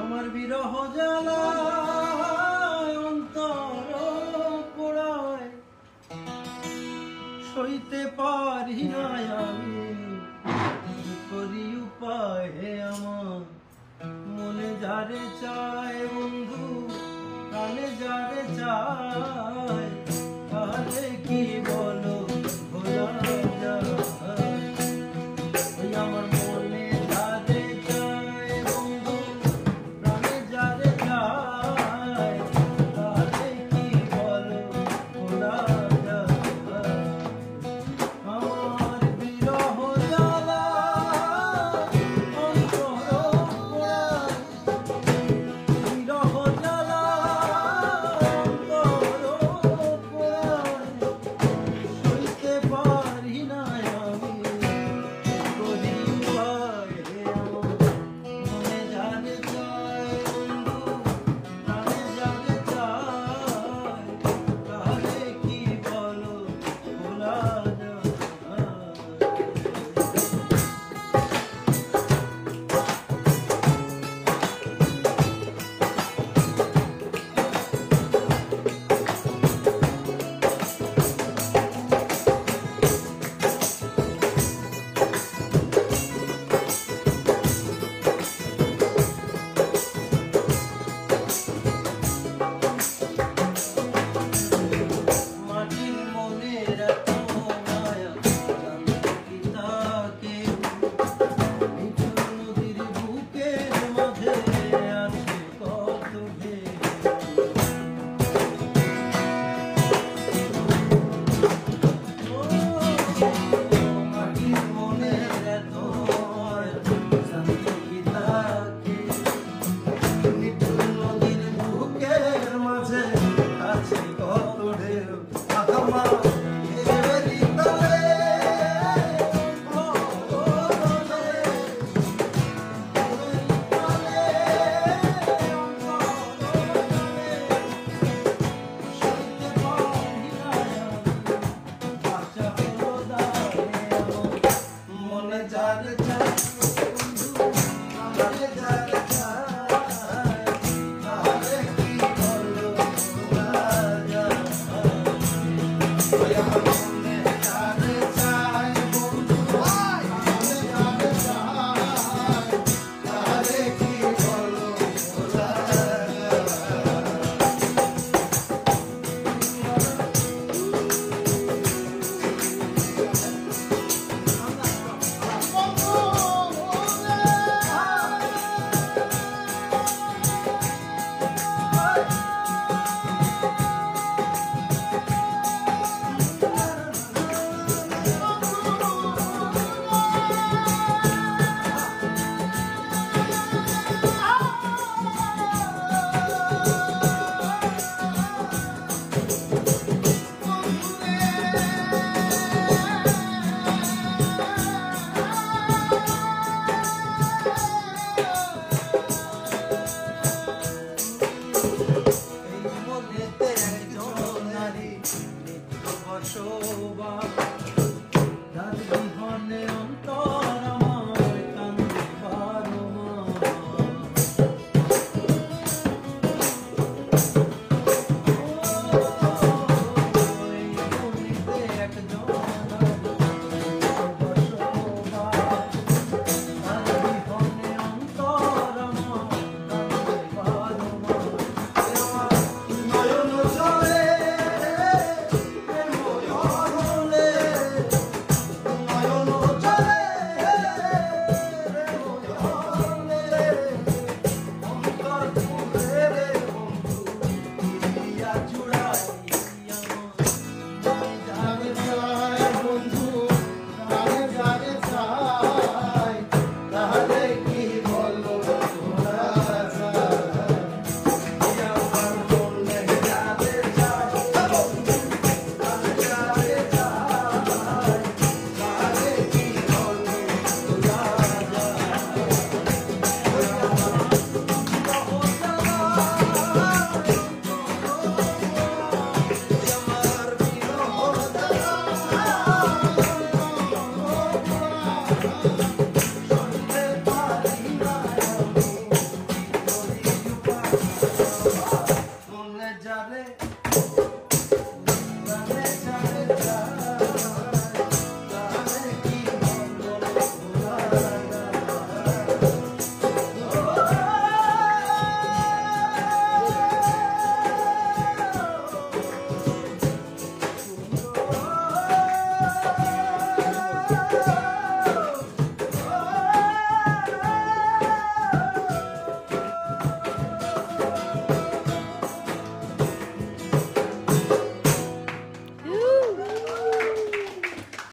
আমার বিরহ জ্বালা অন্তর পোড়ায় সইতে পারি না আমি করি উপায় হে আমার মনে যারে চায় বন্ধু কানে যারে চায় তাহলে কি বলো ভোলা যায় আমার है।